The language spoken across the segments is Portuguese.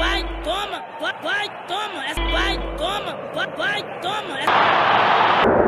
vai, toma, vai, toma, vai, toma, vai, toma.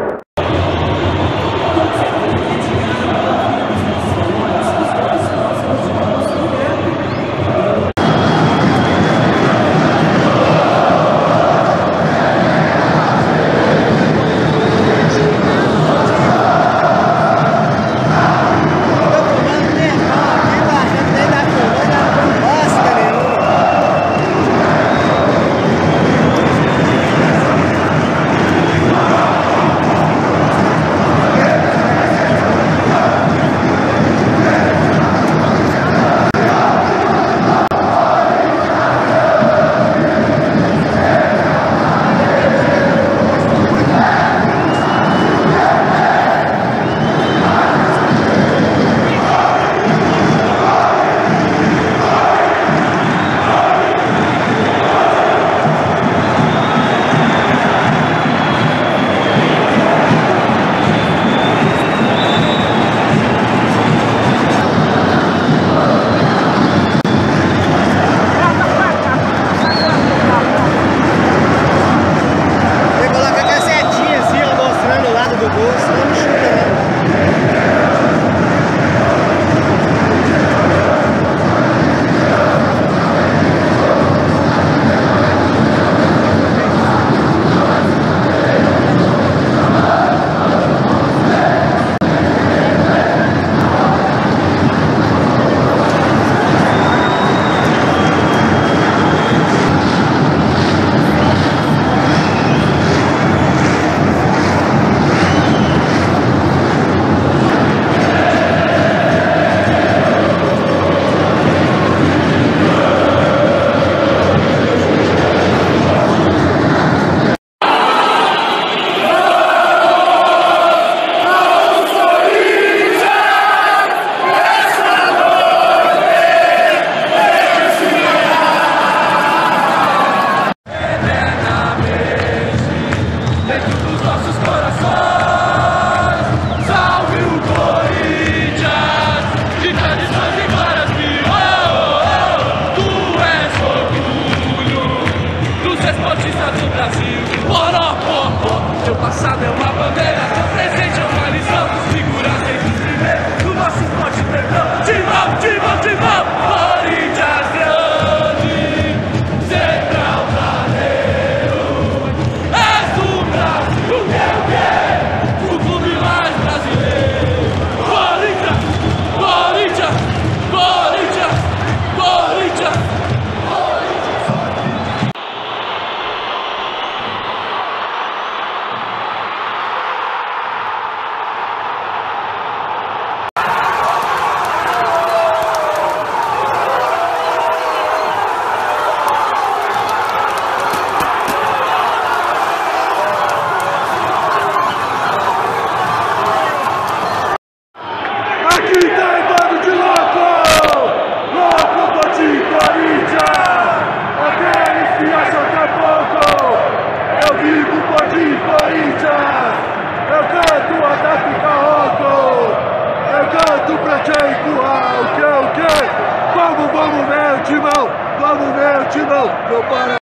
Vamos ver, timão! Vamos ver, timão! Não para!